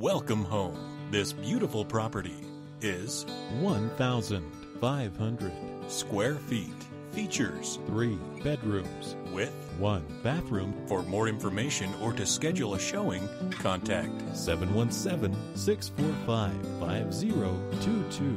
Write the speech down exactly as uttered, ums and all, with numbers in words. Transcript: Welcome home. This beautiful property is one thousand five hundred square feet. Features three bedrooms with one bathroom. For more information or to schedule a showing, contact seven one seven, six four five, five zero two two.